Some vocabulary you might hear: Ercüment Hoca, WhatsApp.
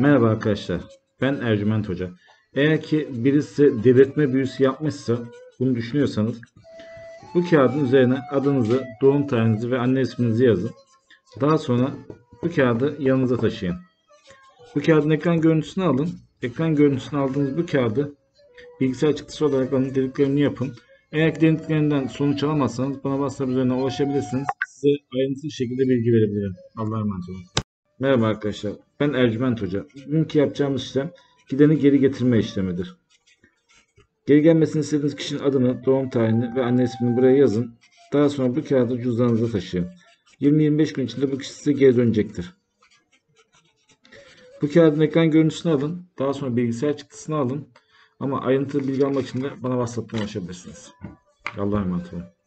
Merhaba arkadaşlar, ben Ercüment Hoca. Eğer ki birisi delirtme büyüsü yapmışsa, bunu düşünüyorsanız bu kağıdın üzerine adınızı, doğum tarihinizi ve anne isminizi yazın. Daha sonra bu kağıdı yanınıza taşıyın. Bu kağıdın ekran görüntüsünü alın. Ekran görüntüsünü aldığınız bu kağıdı bilgisayar çıktısı olarak alın, dediklerini yapın. Eğer ki dediklerinden sonuç alamazsanız bana WhatsApp üzerine ulaşabilirsiniz. Size ayrıntılı şekilde bilgi verebilirim. Allah'a emanet olun. Merhaba arkadaşlar, ben Ercüment Hoca. Bugünkü yapacağımız işlem gideni geri getirme işlemidir. Geri gelmesini istediğiniz kişinin adını, doğum tarihini ve anne ismini buraya yazın. Daha sonra bu kağıdı cüzdanınıza taşıyın. 20-25 gün içinde bu kişi size geri dönecektir. Bu kağıdın ekran görüntüsünü alın. Daha sonra bilgisayar çıktısını alın. Ama ayrıntılı bilgi almak için de bana WhatsApp'tan ulaşabilirsiniz. Allah'a emanet olun.